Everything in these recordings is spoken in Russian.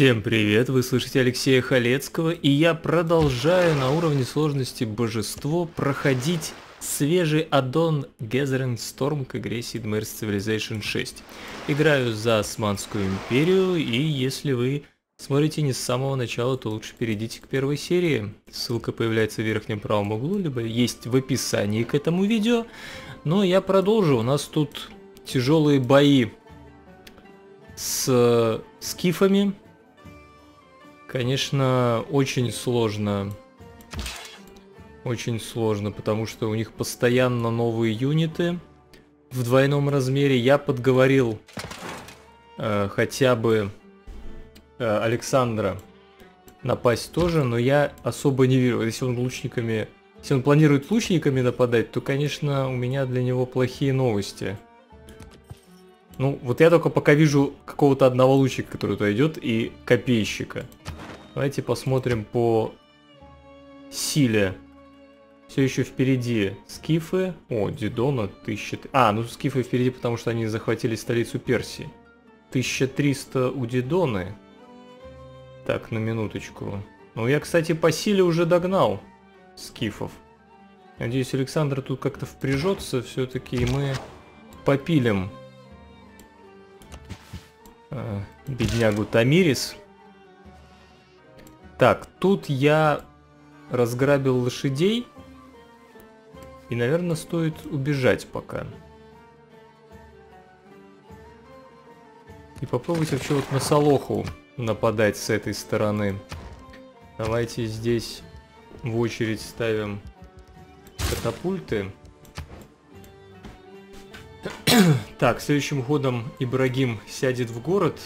Всем привет, вы слышите Алексея Халецкого, и я продолжаю на уровне сложности божество проходить свежий аддон Gathering Storm к игре Sid Meier's Civilization VI. Играю за Османскую Империю, и если вы смотрите не с самого начала, то лучше перейдите к первой серии. Ссылка появляется в верхнем правом углу, либо есть в описании к этому видео. Но я продолжу, у нас тут тяжелые бои с скифами. Конечно, очень сложно, потому что у них постоянно новые юниты в двойном размере. Я подговорил хотя бы Александра напасть тоже, но я особо не верю. Если он планирует лучниками нападать, то, конечно, у меня для него плохие новости. Ну, вот я только пока вижу какого-то одного лучика, который туда идет, и копейщика. Давайте посмотрим по силе. Все еще впереди скифы. О, Дидона, 1000... А, ну скифы впереди, потому что они захватили столицу Персии. 1300 у Дидоны. Так, на минуточку. Ну, я, кстати, по силе уже догнал скифов. Надеюсь, Александр тут как-то впряжется, все-таки, и мы попилим беднягу Тамирис. Так, тут я разграбил лошадей. И, наверное, стоит убежать пока. И попробуйте вообще вот на Салоху нападать с этой стороны. Давайте здесь в очередь ставим катапульты. Так, следующим ходом Ибрагим сядет в город.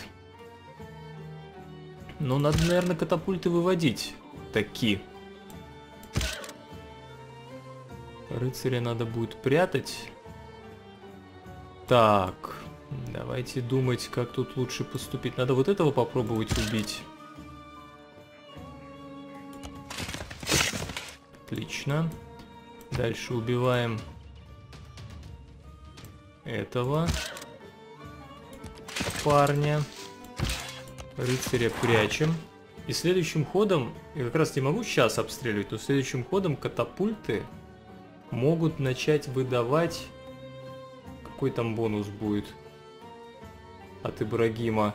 Но надо, наверное, катапульты выводить. Такие. Рыцаря надо будет прятать. Так, давайте думать, как тут лучше поступить. Надо вот этого попробовать убить. Отлично. Дальше убиваем этого парня. Рыцаря прячем. И следующим ходом, я как раз не могу сейчас обстреливать, но следующим ходом катапульты могут начать выдавать... Какой там бонус будет от Ибрагима?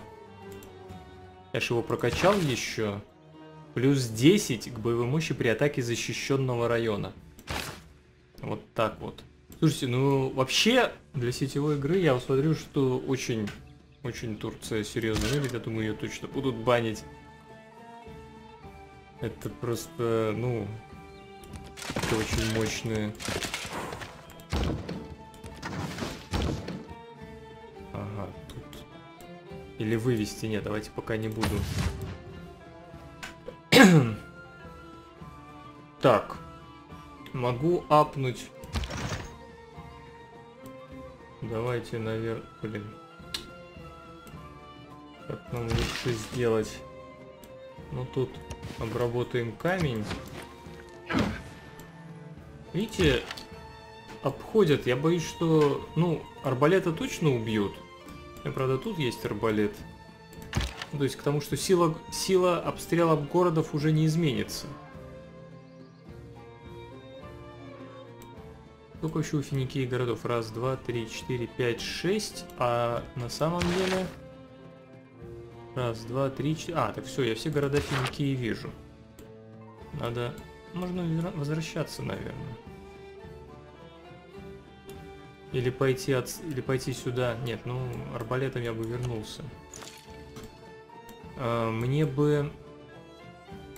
Я же его прокачал еще. Плюс 10 к боевой мощи при атаке защищенного района. Вот так вот. Слушайте, ну вообще для сетевой игры я смотрю, что очень Турция серьезно выглядит. Я думаю, ее точно будут банить. Это просто, ну, это очень мощные. Ага, тут. Или вывести, нет, давайте пока не буду. Так, могу апнуть. Давайте наверх, блин. Как нам лучше сделать? Ну тут обработаем камень. Видите, обходят. Я боюсь, что, ну, арбалета точно убьют. И, правда, тут есть арбалет. Ну, то есть к тому, что сила обстрелов городов уже не изменится. Сколько вообще у Финикии городов? Раз, два, три, четыре, пять, шесть. А на самом деле... Раз, два, три, четыре... А, так все, я все города Финикии вижу. Надо... Можно возвращаться, наверное. Или пойти или пойти сюда. Нет, ну, арбалетом я бы вернулся. Мне бы...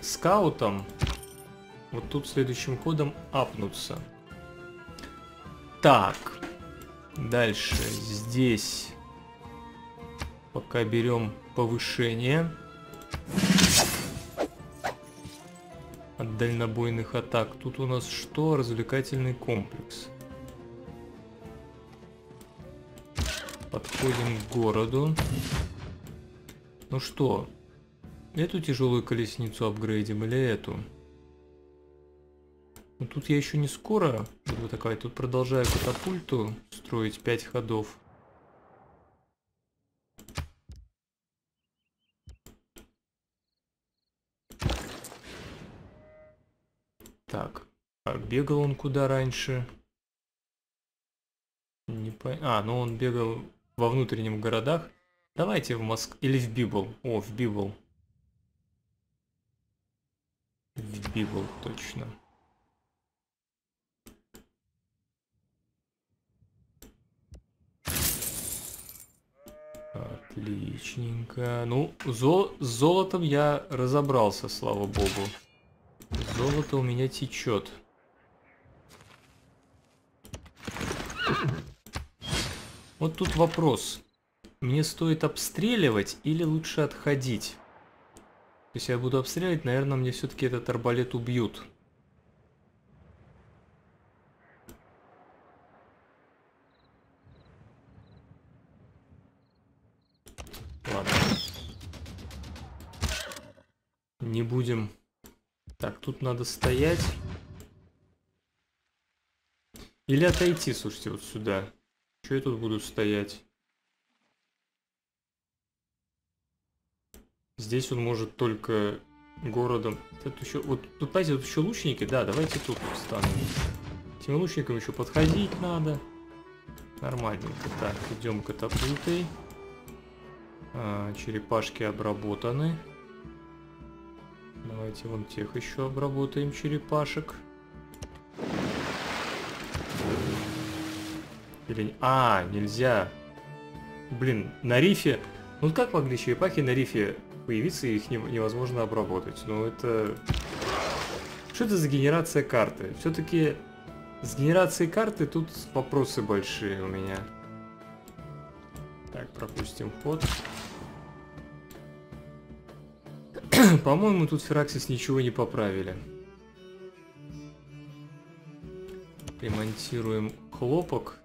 Скаутом... Вот тут следующим ходом апнуться. Так, дальше здесь пока берем повышение от дальнобойных атак. Тут у нас что? Развлекательный комплекс. Подходим к городу. Ну что, эту тяжелую колесницу апгрейдим или эту? Но тут я еще не скоро буду такая. Тут продолжаю катапульту строить 5 ходов. Так, а бегал он куда раньше? Не по... А, ну он бегал во внутренних городах. Давайте в Москву. Или в Библ. О, в Библ. В Библ, точно. Отличненько. Ну, с золотом я разобрался, слава богу. Золото у меня течет. Вот тут вопрос. Мне стоит обстреливать или лучше отходить? То есть я буду обстреливать, наверное, мне все-таки этот арбалет убьют. Ладно. Не будем... Так, тут надо стоять. Или отойти, слушайте, вот сюда. Чё я тут буду стоять? Здесь он может только городом. Тут еще, вот тут, знаете, тут еще лучники. Да, давайте тут встанем. Тем лучникам еще подходить надо. Нормальненько. Так, идем катапультой. А, черепашки обработаны. Давайте вон тех еще обработаем черепашек. Или... А, нельзя. Блин, на рифе. Ну как могли черепахи на рифе появиться, и их невозможно обработать? Ну это... Что это за генерация карты? Все-таки с генерацией карты тут вопросы большие у меня. Так, пропустим ход. По-моему, тут Фираксис ничего не поправили. Ремонтируем хлопок.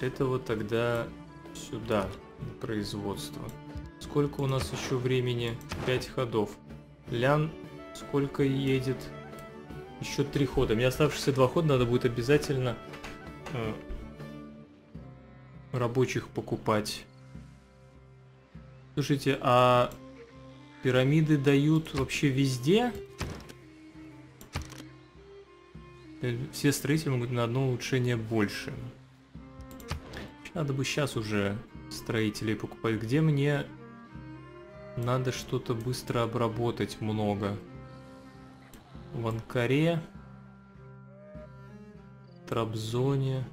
Этого тогда сюда, на производство. Сколько у нас еще времени? 5 ходов. Лян сколько едет? Еще 3 хода. Мне оставшиеся 2 хода надо будет обязательно рабочих покупать. Слушайте, а... Пирамиды дают вообще везде? Все строители могут на одно улучшение больше. Надо бы сейчас уже строителей покупать. Где мне надо что-то быстро обработать много? В Анкаре. Трабзоне.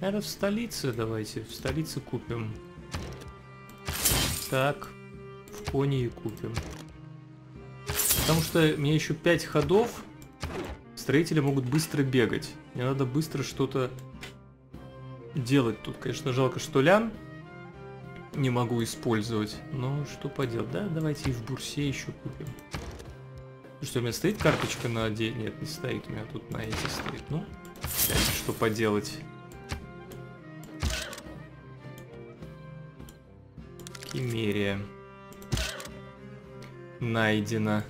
Наверное, в столице давайте. В столице купим. Так. В Конье купим. Потому что мне еще 5 ходов. Строители могут быстро бегать. Мне надо быстро что-то... делать тут, конечно, жалко, что лян не могу использовать, но что поделать, да, давайте и в Бурсе еще купим. Что, у меня стоит карточка на отдельно? Нет, не стоит, у меня тут на эти стоит, ну, что поделать. Кимерия. Найдено.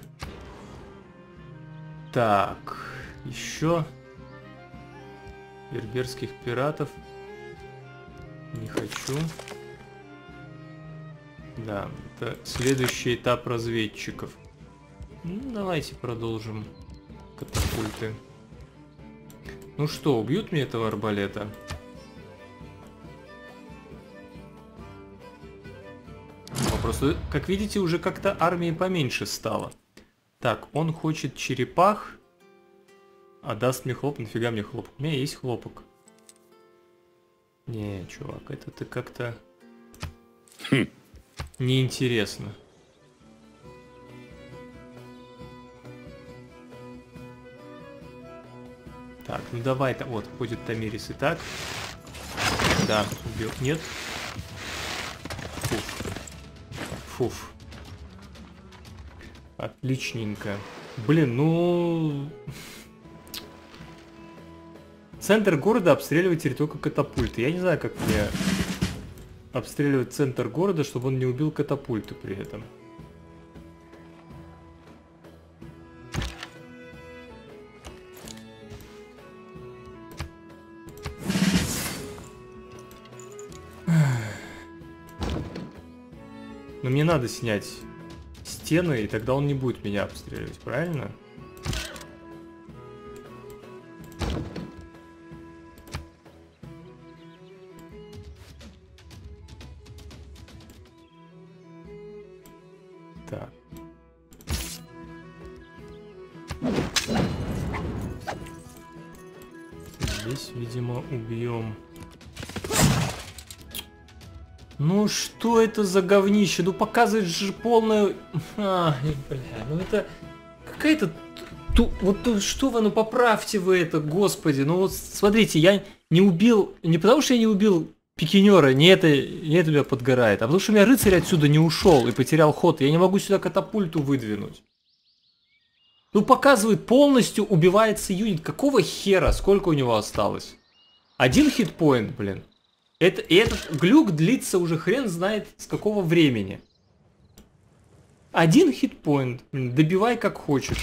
Так, еще берберских пиратов. Не хочу. Да, это следующий этап разведчиков. Ну, давайте продолжим катапульты. Ну что, убьют мне этого арбалета? Просто, как видите, уже как-то армии поменьше стало. Так, он хочет черепах, а даст мне хлоп. Нафига мне хлоп? У меня есть хлопок. Не, чувак, это ты как-то неинтересно. Так, ну давай-то, вот, будет Тамирис и так. Да, убил, нет. Фуф. Фуф. Отличненько. Блин, ну... Центр города обстреливать теперь только катапульты. Я не знаю, как мне обстреливать центр города, чтобы он не убил катапульты при этом. Но мне надо снять стены, и тогда он не будет меня обстреливать, правильно? Так. Здесь, видимо, убьем. Ну что это за говнище? Ну показывает же полную... Ай, бля, ну это... Какая-то... Вот тут что вы, ну поправьте вы это, господи. Ну вот смотрите, я не убил... Не потому что я не убил пикинера, не это меня подгорает, а потому что у меня рыцарь отсюда не ушел и потерял ход. Я не могу сюда катапульту выдвинуть. Ну показывает, полностью убивается юнит. Какого хера? Сколько у него осталось? Один хитпоинт, блин. И этот глюк длится уже хрен знает с какого времени. Один хитпоинт. Добивай как хочешь.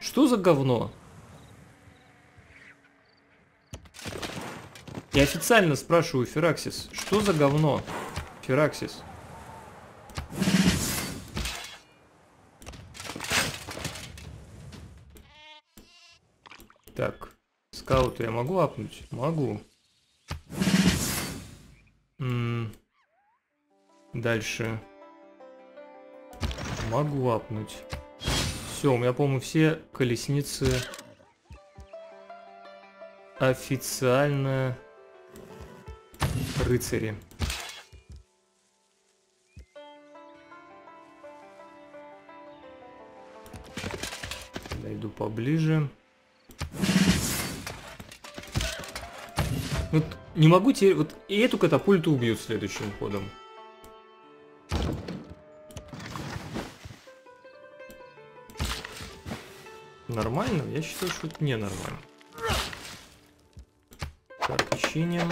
Что за говно? Я официально спрашиваю, Фираксис, что за говно? Фираксис. Так, скаута я могу апнуть? Могу. Дальше. Могу апнуть. Все, у меня, по-моему, все колесницы официально рыцари. Найду поближе. Вот не могу теперь... Вот и эту катапульту убьют следующим ходом. Нормально? Я считаю, что это не нормально. Так, чиним.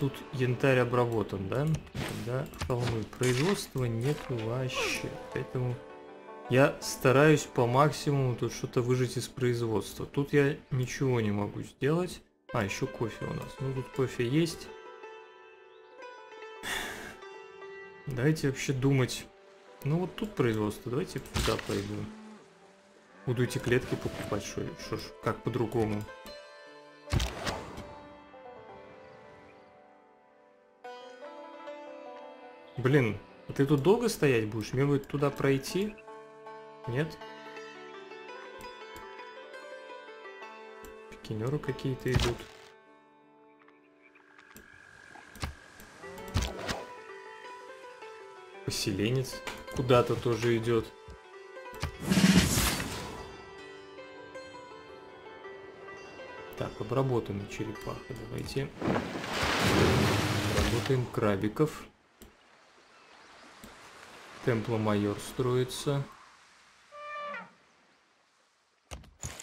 Тут янтарь обработан, да? Да, холмы. Производства нет вообще. Поэтому я стараюсь по максимуму тут что-то выжать из производства. Тут я ничего не могу сделать. А, еще кофе у нас. Ну, тут кофе есть. Давайте вообще думать. Ну, вот тут производство. Давайте туда пойду. Буду эти клетки покупать, что ж, как по-другому. Блин, ты тут долго стоять будешь? Мне будет туда пройти? Нет? Пикинеры какие-то идут. Поселенец куда-то тоже идет. Так, обработаны черепахи. Давайте обработаем крабиков. Темпло-майор строится.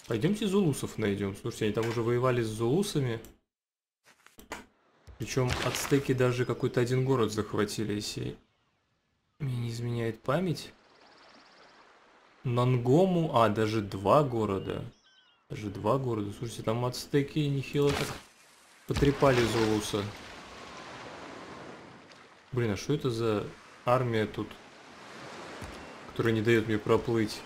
Пойдемте зулусов найдем. Слушайте, они там уже воевали с зулусами. Причем ацтеки даже какой-то один город захватили, если мне не изменяет память. Нангому, а, даже два города. Даже два города. Слушайте, там ацтеки нехило так потрепали зулуса. Блин, а что это за армия тут, которая не дает мне проплыть?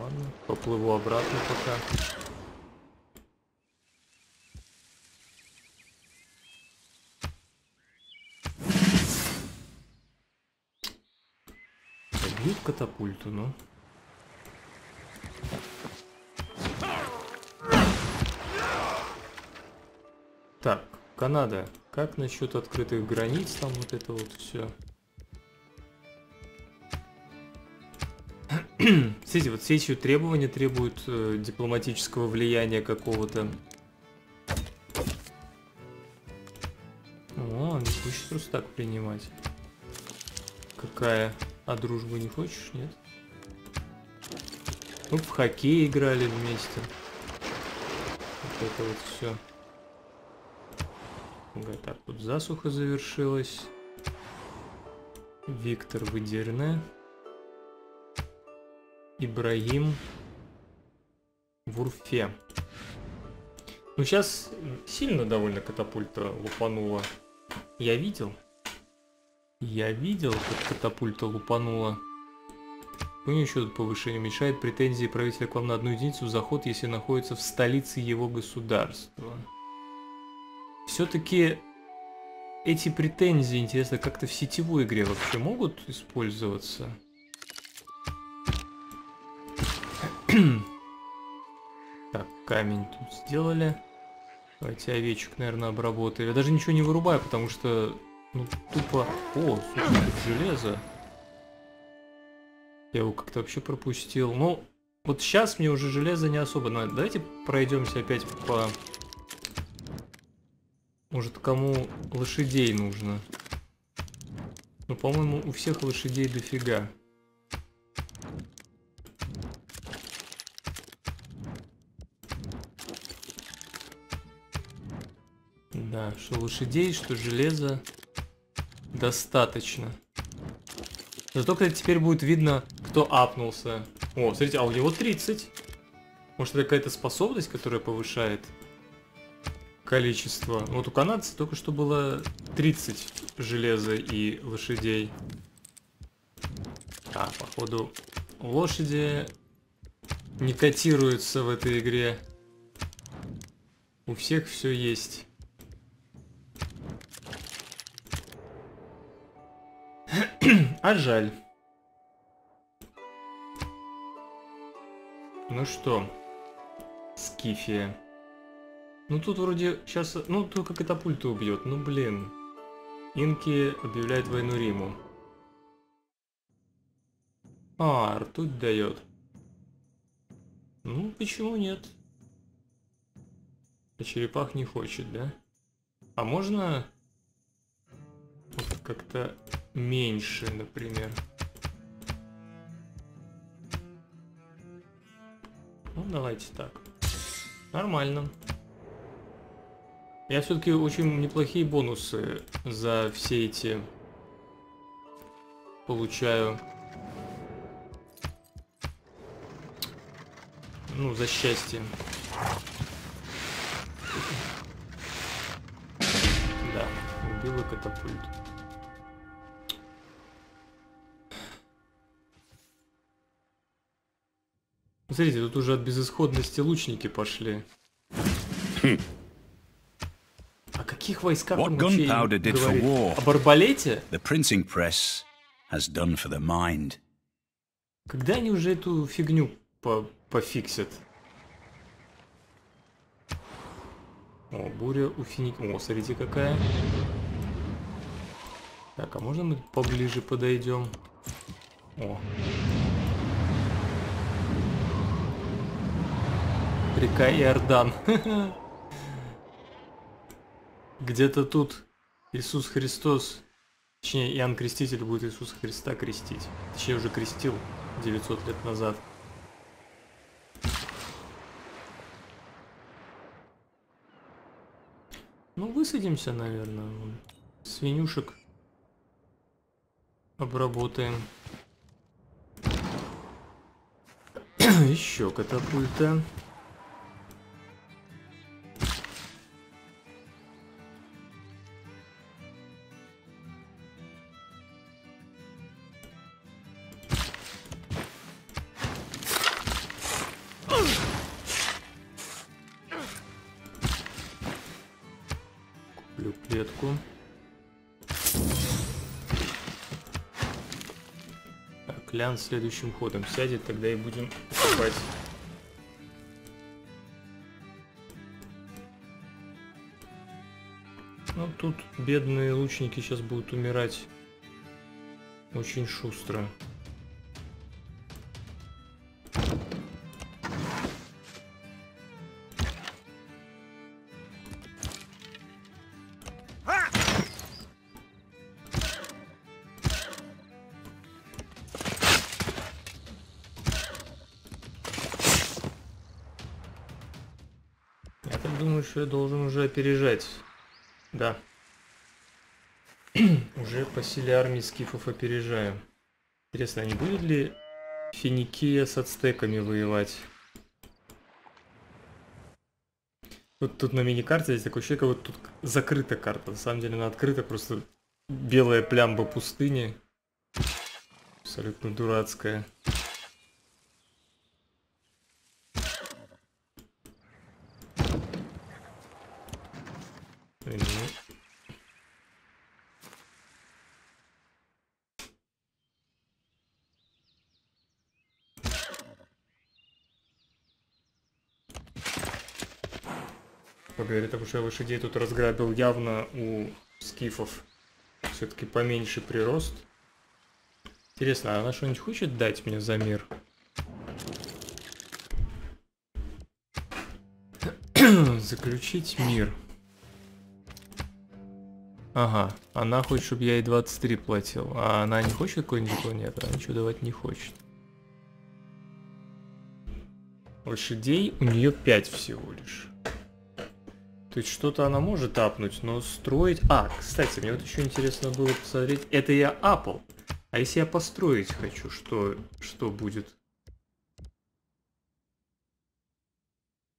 Ладно, поплыву обратно пока. Забьют катапульту, ну. Так, Канада. Как насчет открытых границ? Там вот это вот все. Смотрите, вот все эти требования требуют дипломатического влияния какого-то. О, не хочешь просто так принимать. Какая? А дружбы не хочешь, нет? Ну, в хоккей играли вместе. Вот это вот все. Так, тут засуха завершилась. Виктор Выдерна. Ибрагим. Вурфе. Ну, сейчас сильно довольно катапульта лупанула. Я видел. Я видел, как катапульта лупанула. Мне еще тут повышение мешает претензии правителя к вам на одну единицу за ход, если находится в столице его государства. Все-таки эти претензии, интересно, как-то в сетевой игре вообще могут использоваться? Так, камень тут сделали. Давайте овечек, наверное, обработали. Я даже ничего не вырубаю, потому что, ну, тупо... О, слушай, железо. Я его как-то вообще пропустил. Ну, вот сейчас мне уже железо не особо надо. Давайте пройдемся опять по... Может, кому лошадей нужно? Ну, по-моему, у всех лошадей дофига. Да, что лошадей, что железа достаточно. Зато, кстати, теперь будет видно, кто апнулся. О, смотрите, а у него 30. Может, это какая-то способность, которая повышает количество. Вот у канадцев только что было 30 железа и лошадей. А, походу, лошади не котируются в этой игре. У всех все есть. А жаль. Ну что, Скифия. Ну тут вроде сейчас... Ну только катапульту убьет. Ну блин. Инки объявляет войну Риму. А, ртуть дает. Ну почему нет? А черепах не хочет, да? А можно... Вот как-то... Меньше, например. Ну, давайте так. Нормально. Я все-таки очень неплохие бонусы за все эти получаю. Ну, за счастье. Да, убила катапульт. Смотрите, тут уже от безысходности лучники пошли. О каких войсках он вообще говорит? Об арбалете? Когда они уже эту фигню пофиксят? О, буря у Финики. О, смотрите, какая. Так, а можно мы поближе подойдем? О. Река Иордан. Где-то тут Иисус Христос, точнее Иоанн Креститель будет Иисуса Христа крестить. Точнее уже крестил 900 лет назад. Ну высадимся, наверное. Свинюшек обработаем. Еще катапульта. Следующим ходом сядет, тогда и будем копать. Ну тут бедные лучники сейчас будут умирать очень шустро. Я должен уже опережать. Да. Уже по силе армии скифов опережаю. Интересно, а не будет ли Финикия с ацтеками воевать? Вот тут на мини-карте есть такой человек, а вот тут закрыта карта. На самом деле она открыта, просто белая плямба пустыни. Абсолютно дурацкая. Поговорит, потому что я лошадей тут разграбил. Явно у скифов все-таки поменьше прирост. Интересно, а она что-нибудь хочет дать мне за мир? Заключить мир. Ага, она хочет, чтобы я ей 23 платил. А она не хочет какой-нибудь планеты? Она ничего давать не хочет. Лошадей у нее 5 всего лишь. То есть что-то она может апнуть, но строить... А, кстати, мне вот еще интересно было посмотреть. Это я апал. А если я построить хочу, что будет?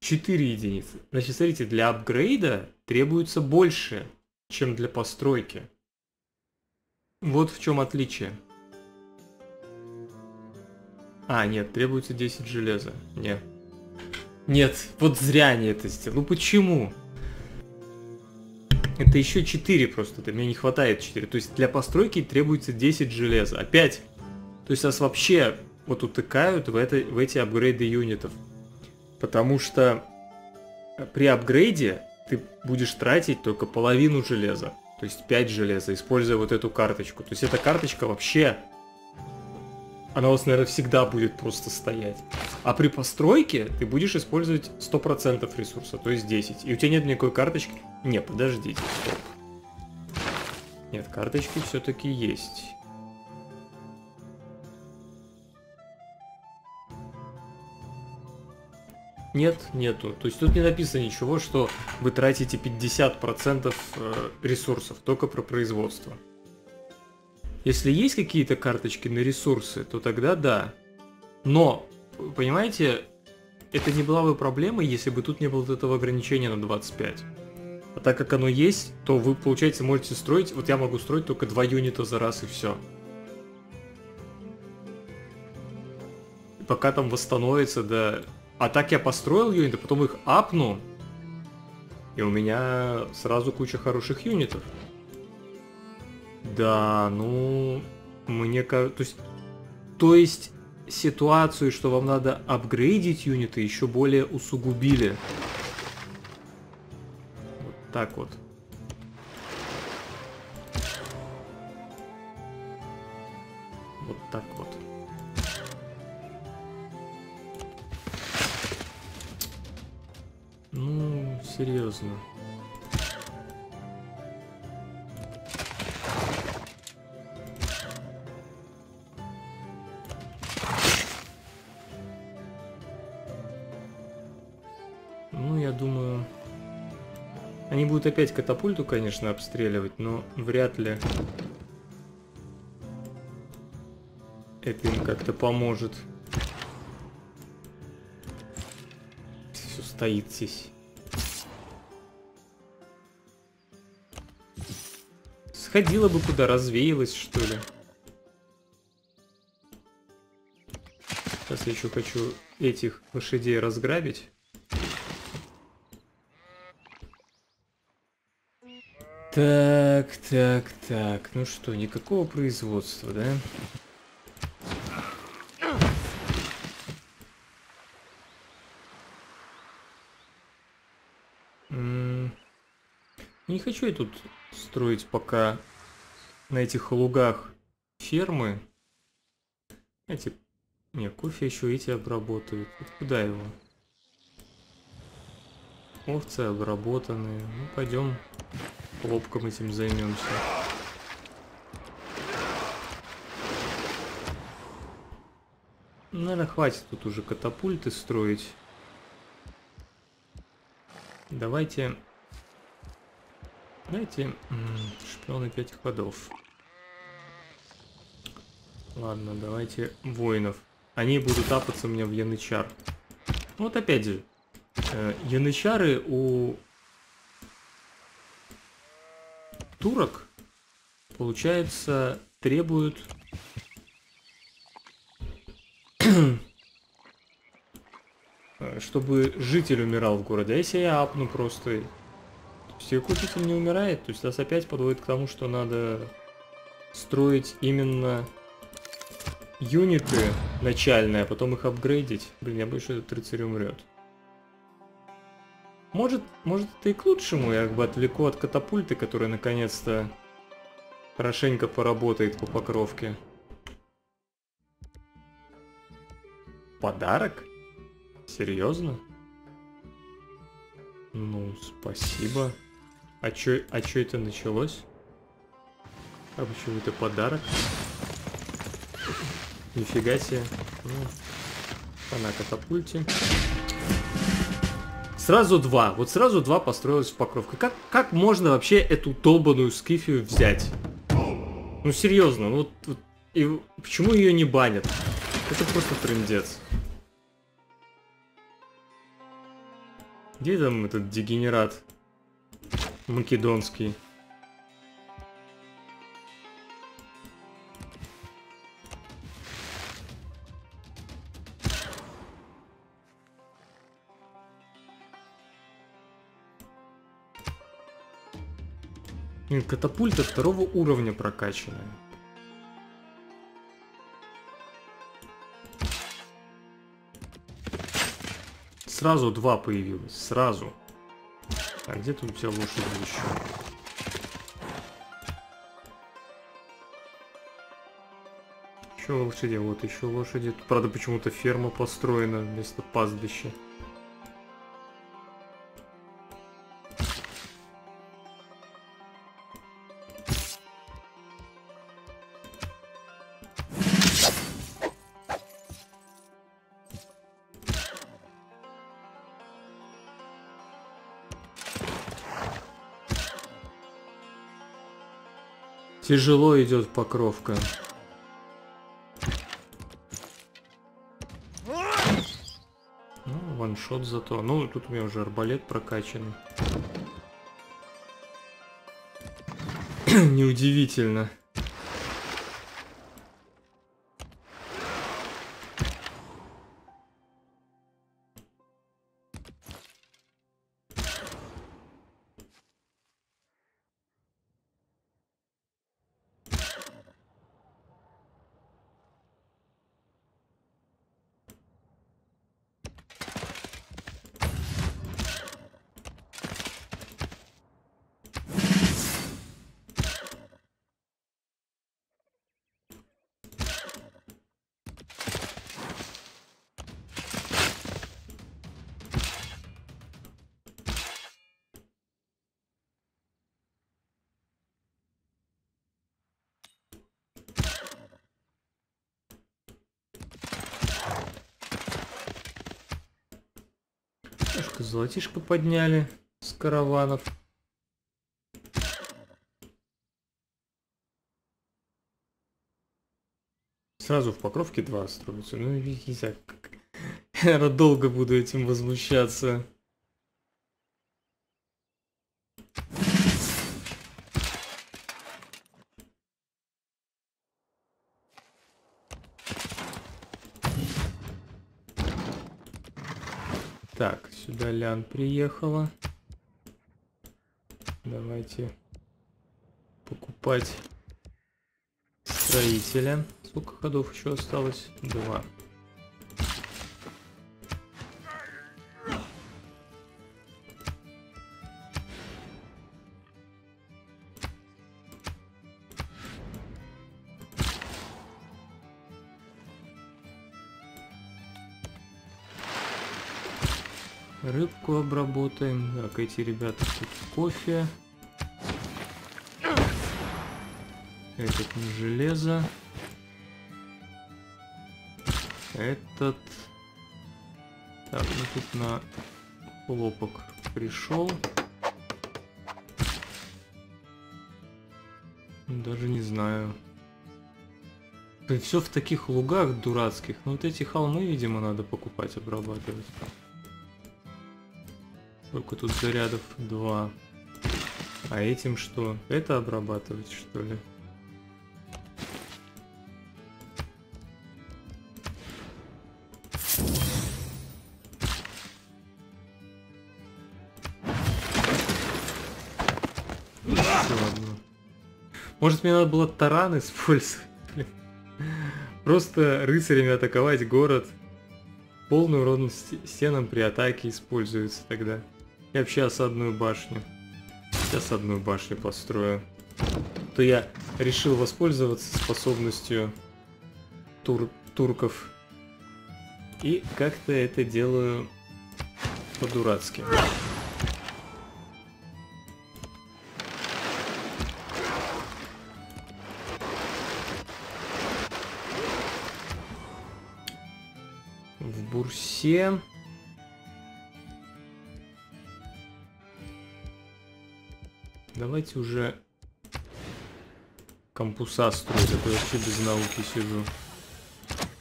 4 единицы. Значит, смотрите, для апгрейда требуется больше, чем для постройки. Вот в чем отличие. А, нет, требуется 10 железа. Нет. Нет, вот зря они это сделали. Ну почему? Это еще 4 просто, это мне не хватает 4. То есть для постройки требуется 10 железа. Опять. То есть нас вообще вот утыкают в эти апгрейды юнитов. Потому что при апгрейде ты будешь тратить только половину железа. То есть 5 железа, используя вот эту карточку. То есть эта карточка вообще... Она у вас, наверное, всегда будет просто стоять. А при постройке ты будешь использовать 100% ресурса, то есть 10. И у тебя нет никакой карточки... Не, подождите, стоп. Нет, карточки все-таки есть. Нет, нету. То есть тут не написано ничего, что вы тратите 50% ресурсов, только про производство. Если есть какие-то карточки на ресурсы, то тогда да. Но, понимаете, это не была бы проблема, если бы тут не было вот этого ограничения на 25. А так как оно есть, то вы, получается, можете строить... Вот я могу строить только 2 юнита за раз и все. И пока там восстановится, да... А так я построил юниты, потом их апну, и у меня сразу куча хороших юнитов. Да, ну, мне кажется... То есть ситуацию, что вам надо апгрейдить юниты, еще более усугубили. Вот так вот. Вот так вот. Ну, серьезно. Опять катапульту, конечно, обстреливать, но вряд ли это им как-то поможет. Все стоит здесь. Сходила бы куда, развеялась, что ли. Сейчас я еще хочу этих лошадей разграбить. Так. Ну что, никакого производства, да? Не хочу я тут строить пока на этих лугах фермы. Эти... Не, кофе еще эти обработают. Куда его? Овцы обработанные. Ну, пойдем... Лобком этим займемся. Наверное, хватит тут уже катапульты строить. Давайте шпионы 5 ходов. Ладно, давайте воинов. Они будут апаться у меня в янычар. Вот опять же, янычары у... турок, получается, требуют чтобы житель умирал в городе. А если я апну просто, все купитель не умирает, то есть нас опять подводит к тому, что надо строить именно юниты начальные, а потом их апгрейдить. Блин, я боюсь, что этот рыцарь умрет. Может это и к лучшему, я как бы отвлеку от катапульты, которая наконец-то хорошенько поработает по покровке. Подарок? Серьезно? Ну, спасибо. А чё это началось? А почему это подарок? Нифига себе. Ну, на катапульте. Сразу два. Вот сразу два построилась покровка. Как можно вообще эту долбаную скифию взять? Ну, серьезно. Ну, вот, и почему ее не банят? Это просто трындец. Где там этот дегенерат македонский? Катапульта 2-го уровня прокачанная. Сразу два появилось, сразу. А где тут у тебя лошади еще? Еще лошади, вот еще лошади. Тут, правда, почему-то ферма построена вместо пастбища. Тяжело идет покровка. Ну, ваншот зато. Ну, тут у меня уже арбалет прокачанный. Неудивительно. Золотишко подняли с караванов. Сразу в покровке 2 строятся. Ну, я долго буду этим возмущаться. Так, сюда Лян приехала. Давайте покупать строителя. Сколько ходов еще осталось? 2. Рыбку обработаем. Так, эти ребята тут кофе. Этот не железо. Этот... Так, ну тут на хлопок пришел. Даже не знаю. Все в таких лугах дурацких. Но вот эти холмы, видимо, надо покупать, обрабатывать. Сколько тут зарядов? 2. А этим что? Это обрабатывать, что ли? Может, мне надо было таран использовать? Блин. Просто рыцарями атаковать город. Полный урон стенам при атаке используется тогда. Я сейчас одну башню. Сейчас одну башню построю. То я решил воспользоваться способностью турков. И как-то это делаю по-дурацки. В Бурсе... Давайте уже кампуса строить, а то я вообще без науки сижу.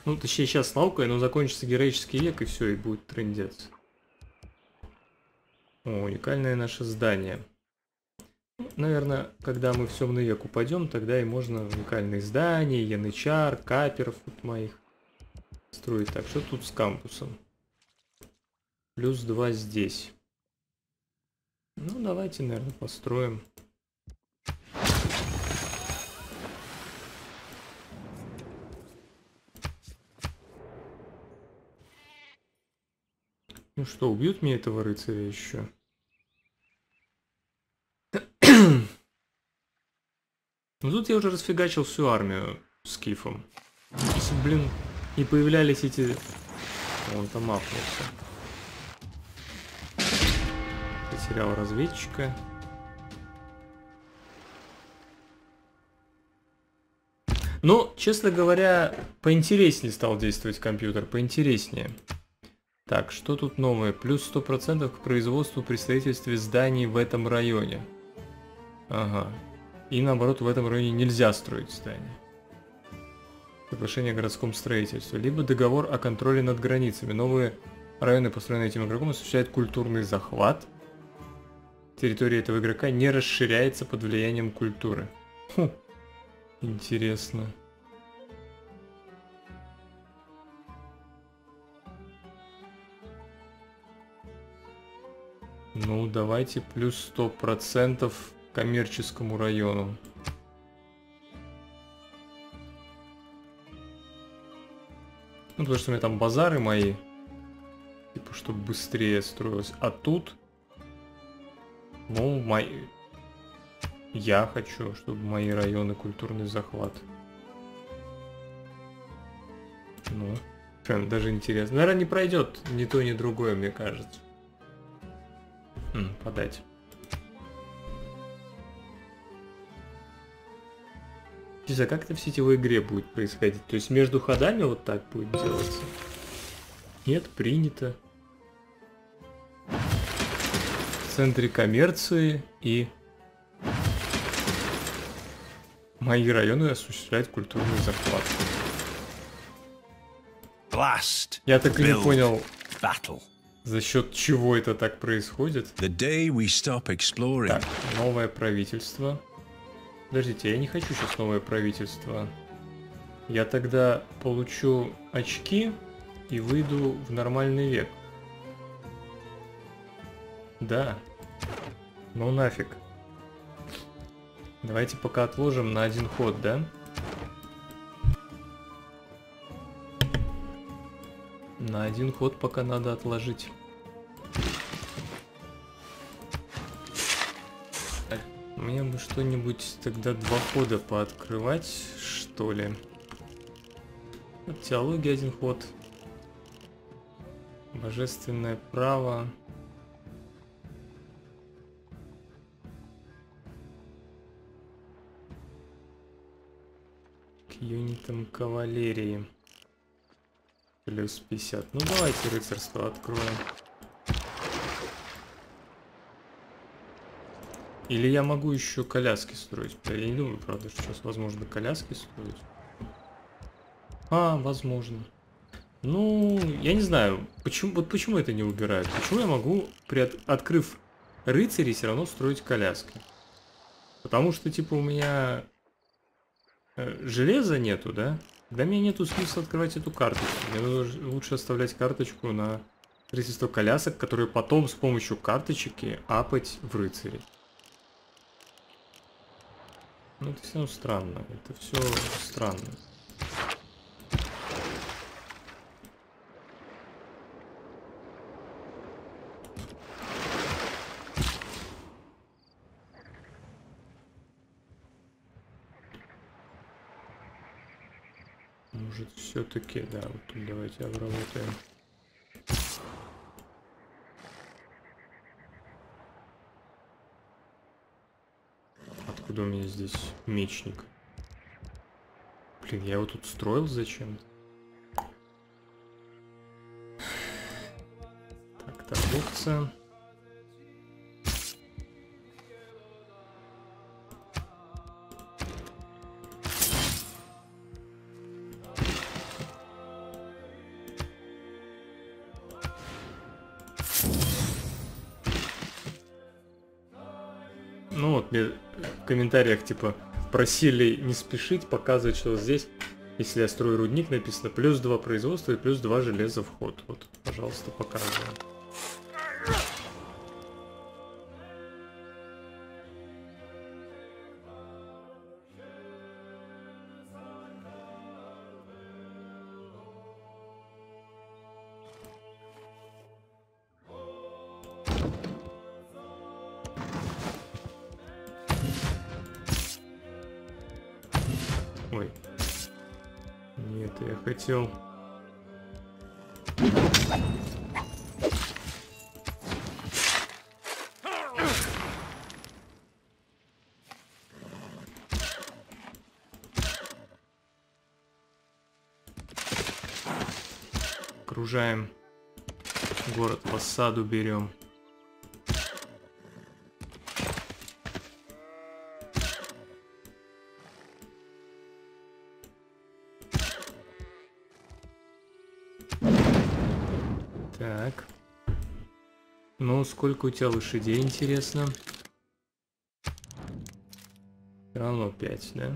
Ну, точнее, сейчас с наукой, но закончится героический век, и все, и будет трындец. О, уникальное наше здание. Наверное, когда мы в Сёмный век упадем, тогда и можно уникальные здания, янычар, каперов вот моих строить. Так, что тут с кампусом? Плюс 2 здесь. Ну, давайте, наверное, построим. Ну что, убьют мне этого рыцаря еще? Ну тут я уже расфигачил всю армию скифом. Если, блин, не появлялись эти... Он там махнулся. Потерял разведчика. Ну, честно говоря, поинтереснее стал действовать компьютер, поинтереснее. Так, что тут новое? Плюс 100% к производству при строительстве зданий в этом районе. Ага. И наоборот, в этом районе нельзя строить здания. Соглашение о городском строительстве. Либо договор о контроле над границами. Новые районы, построенные этим игроком, осуществляют культурный захват. Территория этого игрока не расширяется под влиянием культуры. Хм. Интересно. Ну, давайте плюс 100% коммерческому району. Ну, потому что у меня там базары мои. Типа, чтобы быстрее строилось. А тут... Ну, мои... Я хочу, чтобы мои районы культурный захват. Ну, прям даже интересно. Наверное, не пройдет ни то, ни другое, мне кажется. Подать. А как это в сетевой игре будет происходить? То есть между ходами вот так будет делаться? Нет, принято. В центре коммерции и... Мои районы осуществляют культурный захват. Я так и не понял... За счет чего это так происходит? Так, новое правительство. Подождите, я не хочу сейчас новое правительство. Я тогда получу очки и выйду в нормальный век. Да. Ну нафиг. Давайте пока отложим на один ход, да? На один ход пока надо отложить. Так, мне бы что-нибудь тогда два хода пооткрывать, что ли? Теология один ход. Божественное право. К юнитам кавалерии. Плюс 50. Ну давайте рыцарство откроем. Или я могу еще коляски строить? Я не думаю, правда, что сейчас возможно коляски строить. А, возможно. Ну, я не знаю, почему, вот почему это не убирают? Почему я могу, открыв рыцарей, все равно строить коляски? Потому что, типа, у меня железа нету, да? Для меня нету смысла открывать эту карточку. Мне лучше оставлять карточку на строительство колясок, которые потом с помощью карточки апать в рыцари. Ну это все странно. Это все странно. Может, все-таки, да, вот тут давайте обработаем. Откуда у меня здесь мечник? Блин, я его тут строил зачем-то. Так, торговца. Ну вот, мне в комментариях типа просили не спешить показывать, что здесь, если я строю рудник, написано плюс 2 производства и плюс 2 железа в ход. Вот, пожалуйста, показываю. Хотел. Окружаем город, по саду берем. Так, ну сколько у тебя лошадей, интересно? Все равно 5, да?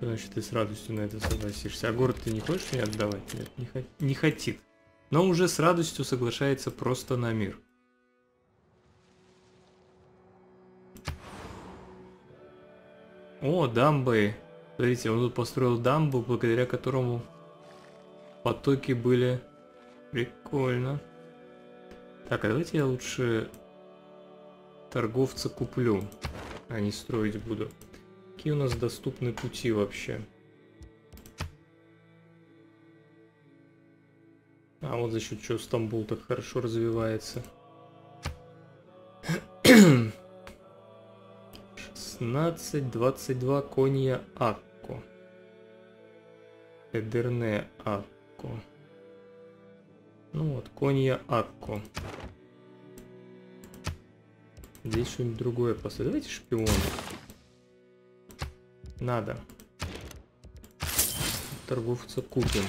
Значит, ты с радостью на это согласишься. А город ты не хочешь мне отдавать? Нет, не хотит. Но уже с радостью соглашается просто на мир. О, дамбы. Смотрите, он тут построил дамбу, благодаря которому... потоки были. Прикольно. Так, а давайте я лучше торговца куплю, а не строить буду. Какие у нас доступны пути вообще? А вот за счет чего Стамбул так хорошо развивается. 16, 22, Конья, Акко. Эдерне, Акко. Ну вот, Конья, Акко. Здесь что-нибудь другое поставить. Давайте шпион. Надо. Торговца купим.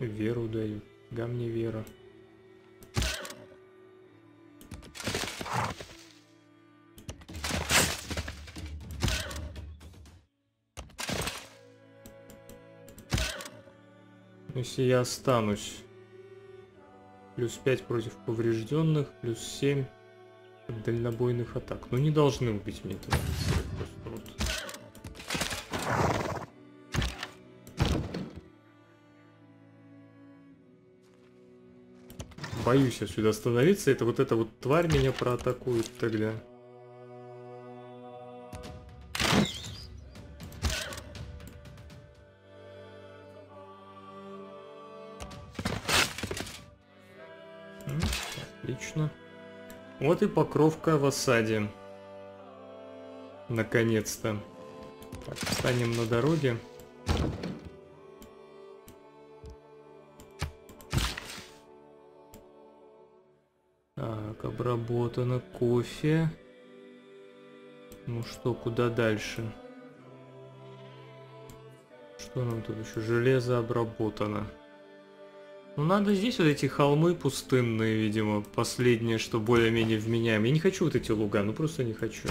Веру даю. Гамни вера. Если я останусь. Плюс 5 против поврежденных, плюс 7 от дальнобойных атак. Ну не должны убить меня. Боюсь я сюда остановиться, это вот тварь меня проатакует тогда. Отлично. Вот и покровка в осаде. Наконец-то. Так, встанем на дороге. Обработано кофе. Ну что, куда дальше? Что нам тут еще? Железо обработано. Ну надо здесь вот эти холмы пустынные, видимо, последнее, что более-менее вменяемо. Я не хочу вот эти луга, ну просто не хочу.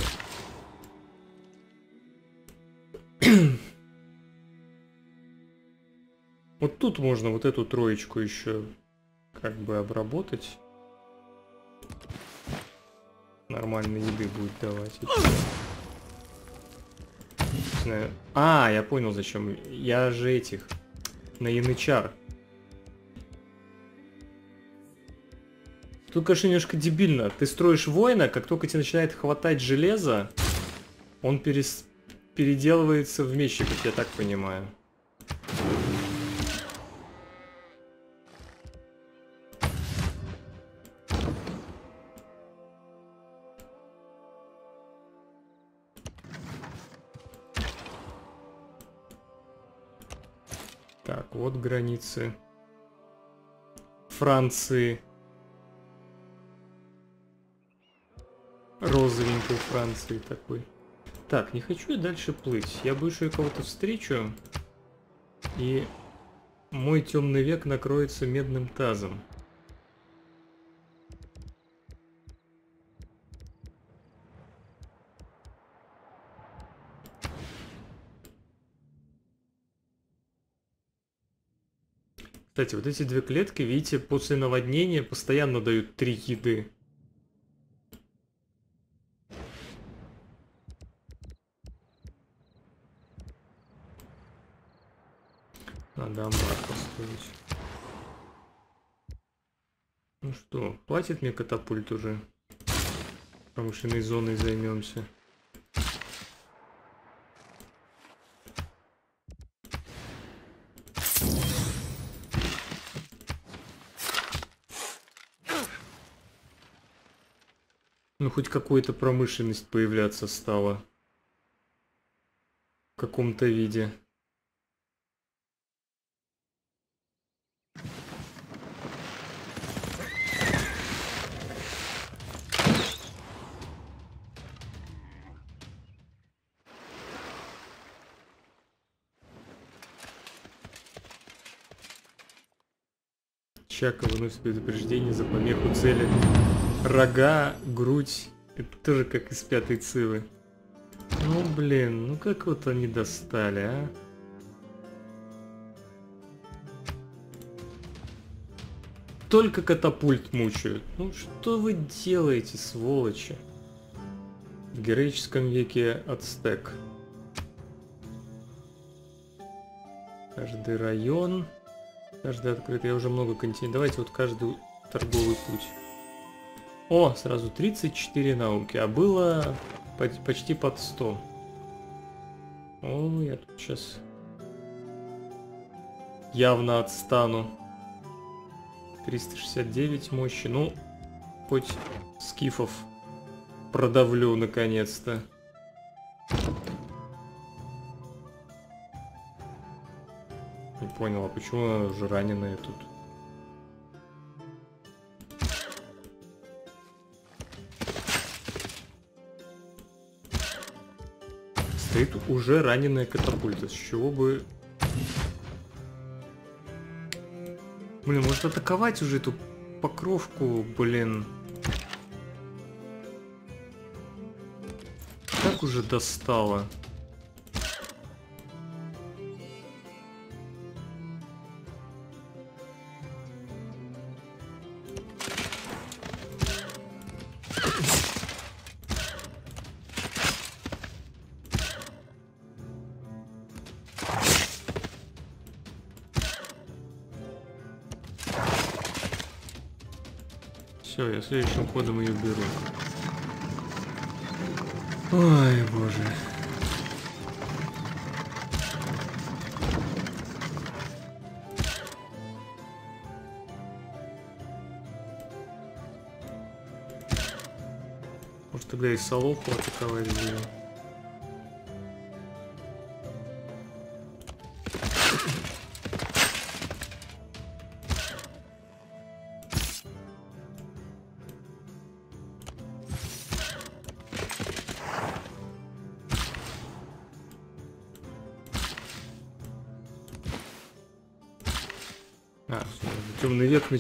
Вот тут можно вот эту троечку еще как бы обработать. Нормальной еды будет давать. единственное... А, я понял зачем. Я же этих... На янычар. Тут, конечно, немножко дебильно. Ты строишь воина, как только тебе начинает хватать железа, он переделывается в мечник, как я так понимаю. Так, вот границы Франции. Розовенькой Франции такой. Так, не хочу я дальше плыть. Я боюсь, что я кого-то встречу, и мой темный век накроется медным тазом. Кстати, вот эти две клетки, видите, после наводнения постоянно дают 3 еды. Надо амбар построить. Ну что, платит мне катапульт уже? Промышленной зоной займемся. Ну хоть какая-то промышленность появляться стала. В каком-то виде. Чака выносит предупреждение за помеху цели. Рога, грудь. Это тоже как из 5-й цивы. Ну блин, ну как вот они достали, а? Только катапульт мучают. Ну что вы делаете, сволочи? В героическом веке ацтек. Каждый район... Каждый открытый. Я уже много континентов. Давайте вот каждый торговый путь. О, сразу 34 науки. А было почти под 100. О, я тут сейчас явно отстану. 369 мощи. Ну, хоть скифов продавлю наконец-то. Не понял, а почему уже раненые тут? Стоит уже раненая катапульта. С чего бы... Блин, может атаковать уже эту покровку, блин. Так уже достало. Все, я следующим ходом ее беру. Ой, боже. Может тогда и Салоху атаковать ее.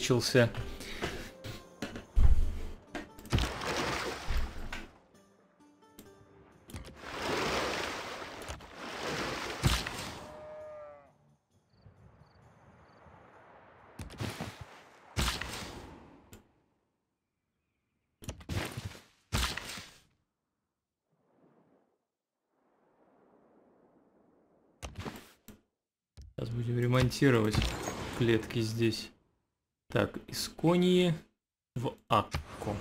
Начался. Сейчас будем ремонтировать клетки здесь. Так, из Коньи в Акко.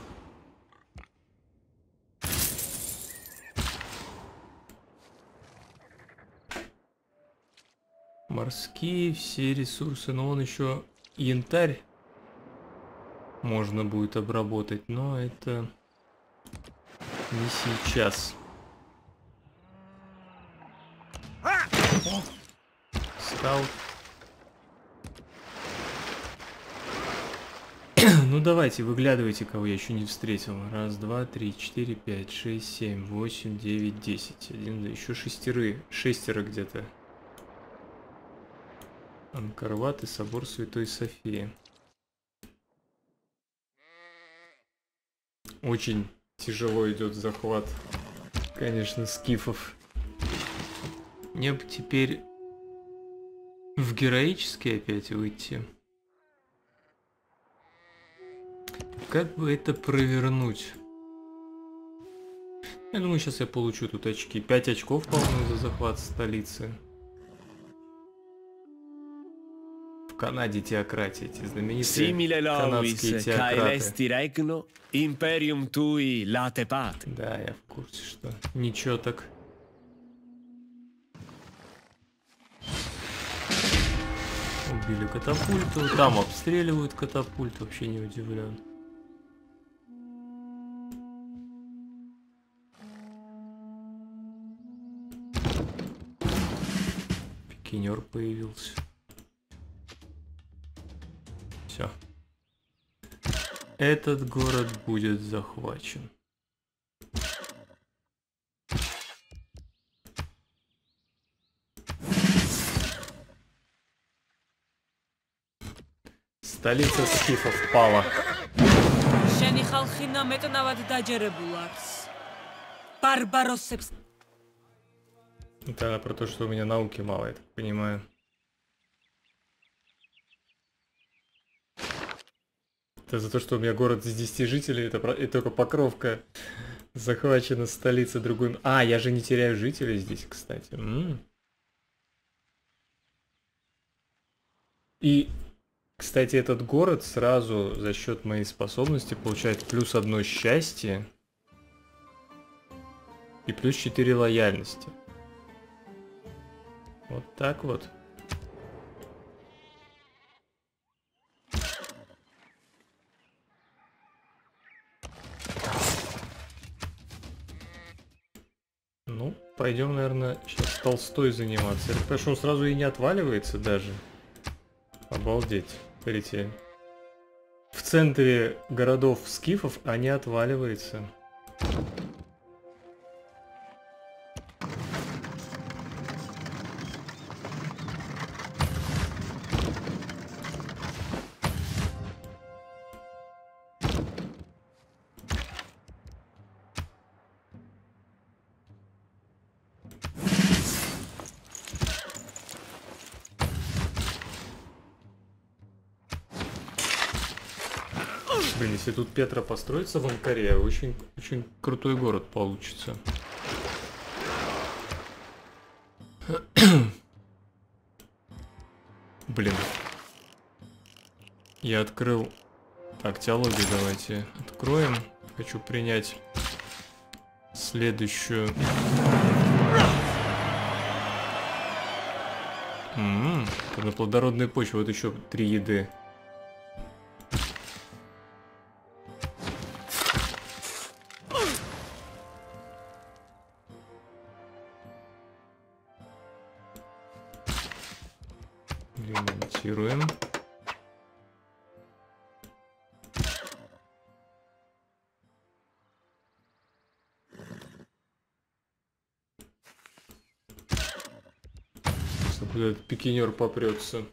Морские все ресурсы, но он еще янтарь можно будет обработать, но это не сейчас. О, скаут. Ну давайте, выглядывайте, кого я еще не встретил. Раз, два, три, четыре, пять, шесть, семь, восемь, девять, десять. Один, да, еще шестеро где-то. Анкарват и собор Святой Софии. Очень тяжело идет захват, конечно, скифов. Мне бы теперь в героический опять выйти. Как бы это провернуть? Я думаю, сейчас я получу тут очки. 5 очков, по-моему, за захват столицы. В Канаде теократии, эти знаменитые канадские теократы. Да, я в курсе, что ничего так. Убили катапульту, там обстреливают катапульт, вообще не удивлен. Пикинер появился. Все. Этот город будет захвачен. Столица скифов пала. Это про то, что у меня науки мало, я так понимаю. За то, что у меня город из 10 жителей, это только Покровка. Захвачена столица другой... А, я же не теряю жителей здесь, кстати. И, кстати, этот город сразу за счет моей способности получает плюс 1 счастье и плюс 4 лояльности. Вот так вот. Ну, пойдем, наверное, сейчас Толстой заниматься. Потому что он сразу и не отваливается даже. Обалдеть. Смотрите. В центре городов скифов они отваливаются. Если тут Петра построится в Анкаре, очень, очень крутой город получится. Блин. Я открыл... Так, теологию давайте откроем. Хочу принять следующую... На плодородной почве, вот еще 3 еды. Пикинер попрется.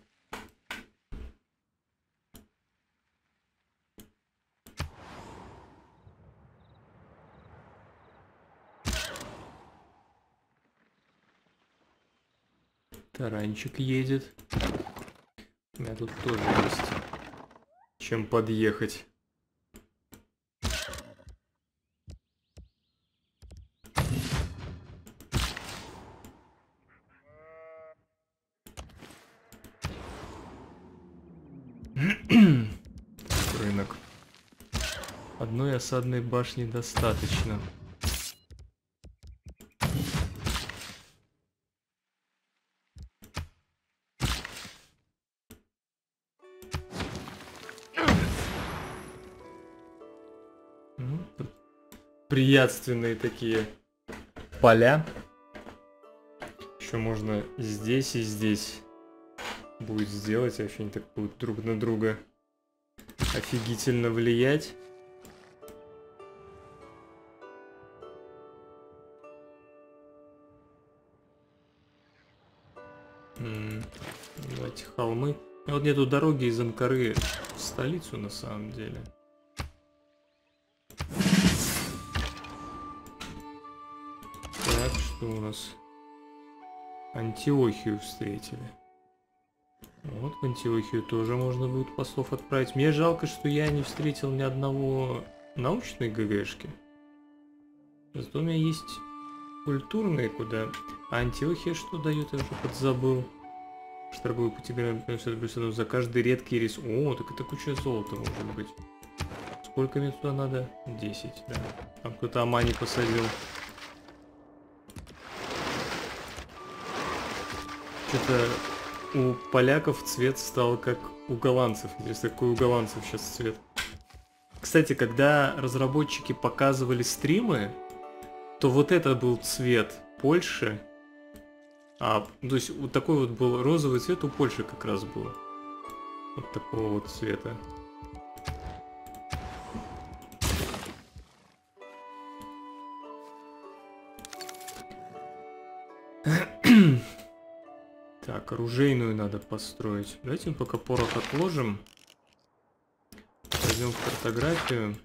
Таранчик едет. У меня тут тоже есть чем подъехать. Рынок. Одной осадной башни достаточно. Приятственные такие поля. Еще можно здесь и здесь будет сделать. Вообще они так будут друг на друга офигительно влиять. Давайте холмы. А вот нету дороги из Анкары в столицу на самом деле. Так, что у нас? Антиохию встретили. Вот в Антиохию тоже можно будет послов отправить. Мне жалко, что я не встретил ни одного научной ГГшки. Зато у меня есть культурные куда. А Антиохия что дает, я уже подзабыл. Штрафовую пятиграмм за каждый редкий рис. О, так это куча золота может быть. Сколько мне туда надо? 10, да. Там кто-то амани посадил. Что-то у поляков цвет стал как у голландцев. Здесь такой у голландцев сейчас цвет. Кстати, когда разработчики показывали стримы, то вот это был цвет Польши. То есть вот такой вот был розовый цвет у Польши как раз был. Вот такого вот цвета. Так, оружейную надо построить. Давайте мы пока порох отложим. Пойдем в картографию.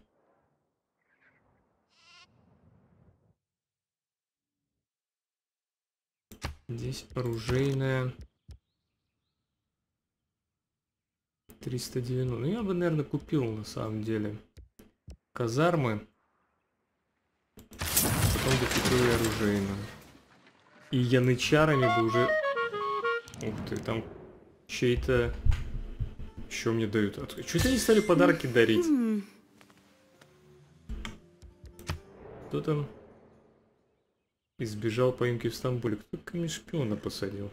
Здесь оружейная. 390. Ну я бы, наверное, купил на самом деле. Казармы. Потом докуплю и оружейную. И янычарами бы уже... Ух ты, там чей-то... Еще мне дают... Чего-то они стали подарки дарить. Кто там? Избежал поимки в Стамбуле. Кто ко мне шпиона посадил?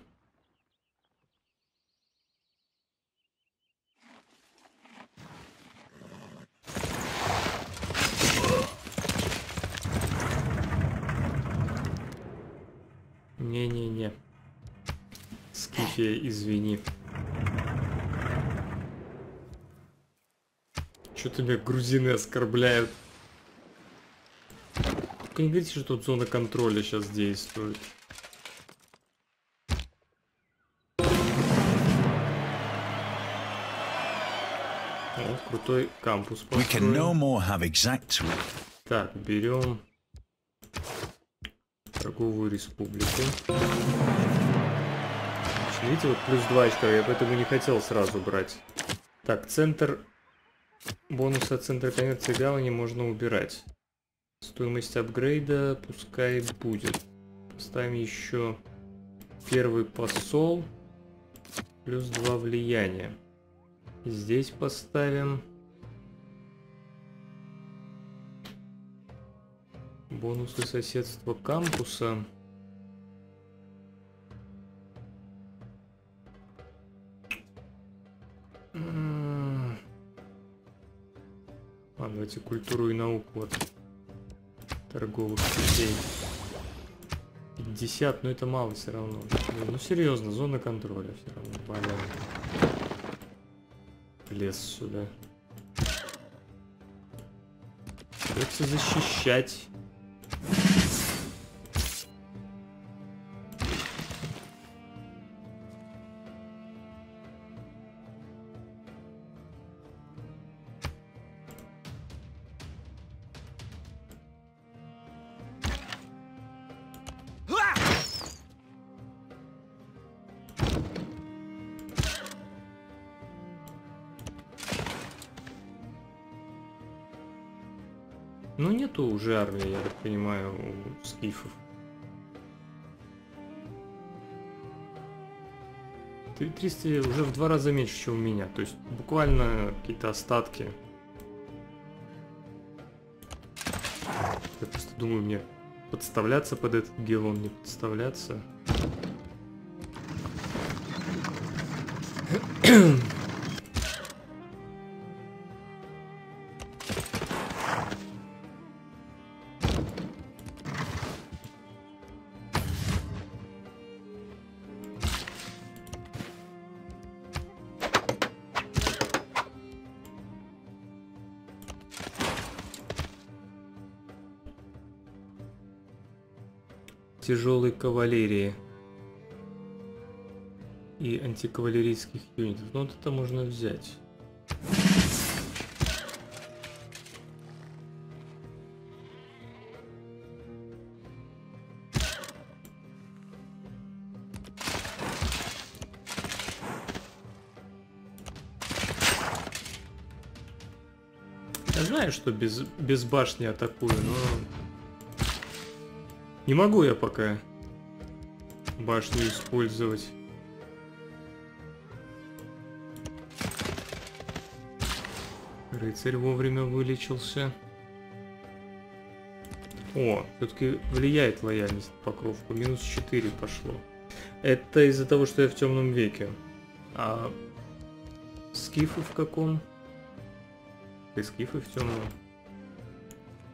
Не-не-не. Скифия, извини. Что-то меня грузины оскорбляют. Только не говорите, что тут зона контроля сейчас действует. Вот крутой кампус построен. Так, берем торговую республику. Видите, вот плюс 2 очка, я поэтому не хотел сразу брать. Так, центр бонуса, центр коммерции гавани можно убирать. Стоимость апгрейда пускай будет. Поставим еще первый посол. Плюс 2 влияния. Здесь поставим бонусы соседства кампуса. Давайте культуру и науку вот торговых сетей. 50, но это мало все равно. Ну серьезно, зона контроля все равно. Понятно. Лес сюда. Придется защищать. Уже армия, я так понимаю, у скифов. 300 уже в 2 раза меньше, чем у меня. То есть буквально какие-то остатки. Я просто думаю, мне подставляться под этот гелон, не подставляться. Тяжелой кавалерии и антикавалерийских юнитов. Но вот это можно взять. Я знаю, что без башни атакую, но... Не могу я пока башню использовать. Рыцарь вовремя вылечился. О, все-таки влияет лояльность на покровку. Минус 4 пошло. Это из-за того, что я в темном веке. А скифы в каком? И скифы в темном.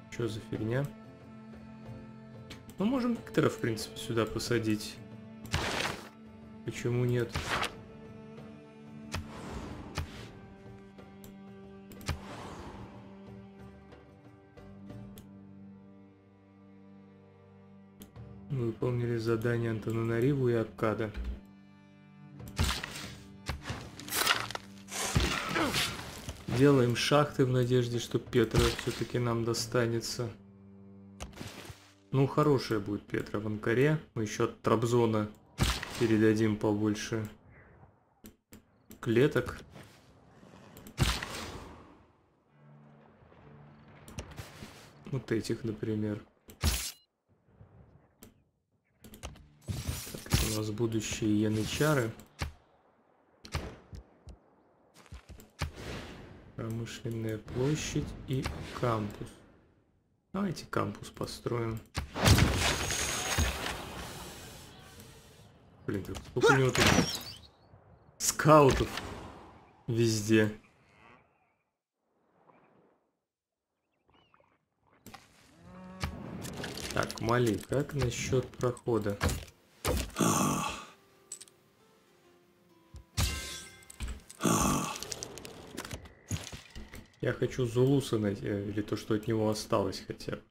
Что за фигня? Ну, можем Виктора, в принципе, сюда посадить. Почему нет? Мы выполнили задание Антананариву и Аккада. Делаем шахты в надежде, что Петра все-таки нам достанется. Ну, хорошая будет Петра в Анкаре. Мы еще от Трабзона передадим побольше клеток. Вот этих, например. Так, у нас будущие янычары. Промышленная площадь и кампус. Давайте кампус построим. Блин, так сколько у него тут скаутов везде. Так, Мали, как насчет прохода? Я хочу Зулуса найти, или то, что от него осталось хотя бы.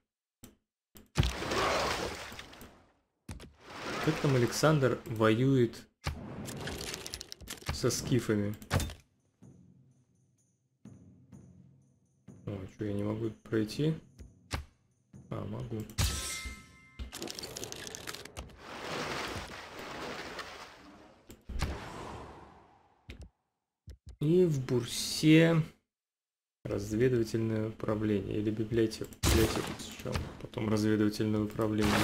Как там Александр воюет со скифами? О, что, я не могу пройти? А, могу. И в Бурсе... Разведывательное управление или библиотеку. Библиотеку сначала, потом разведывательное управление.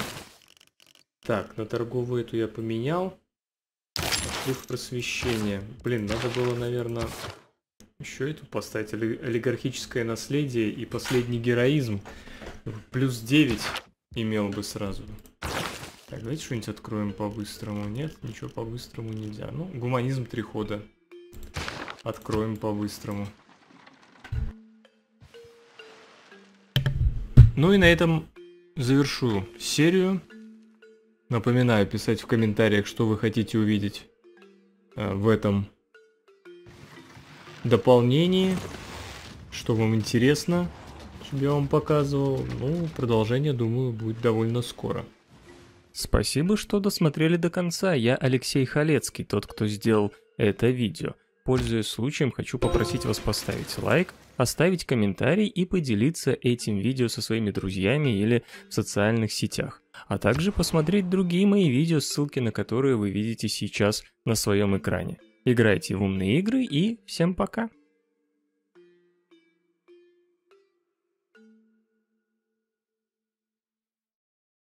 Так, на торговую эту я поменял. Пошли в просвещение. Блин, надо было, наверное, еще эту поставить. Олигархическое наследие и последний героизм. Плюс 9 имел бы сразу. Так, давайте что-нибудь откроем по-быстрому. Нет, ничего по-быстрому нельзя. Ну, гуманизм 3 хода. Откроем по-быстрому. Ну и на этом завершу серию. Напоминаю, писать в комментариях, что вы хотите увидеть в этом дополнении. Что вам интересно, чтобы я вам показывал. Ну, продолжение, думаю, будет довольно скоро. Спасибо, что досмотрели до конца. Я Алексей Халецкий, тот, кто сделал это видео. Пользуясь случаем, хочу попросить вас поставить лайк, оставить комментарий и поделиться этим видео со своими друзьями или в социальных сетях, а также посмотреть другие мои видео, ссылки на которые вы видите сейчас на своем экране. Играйте в умные игры и всем пока!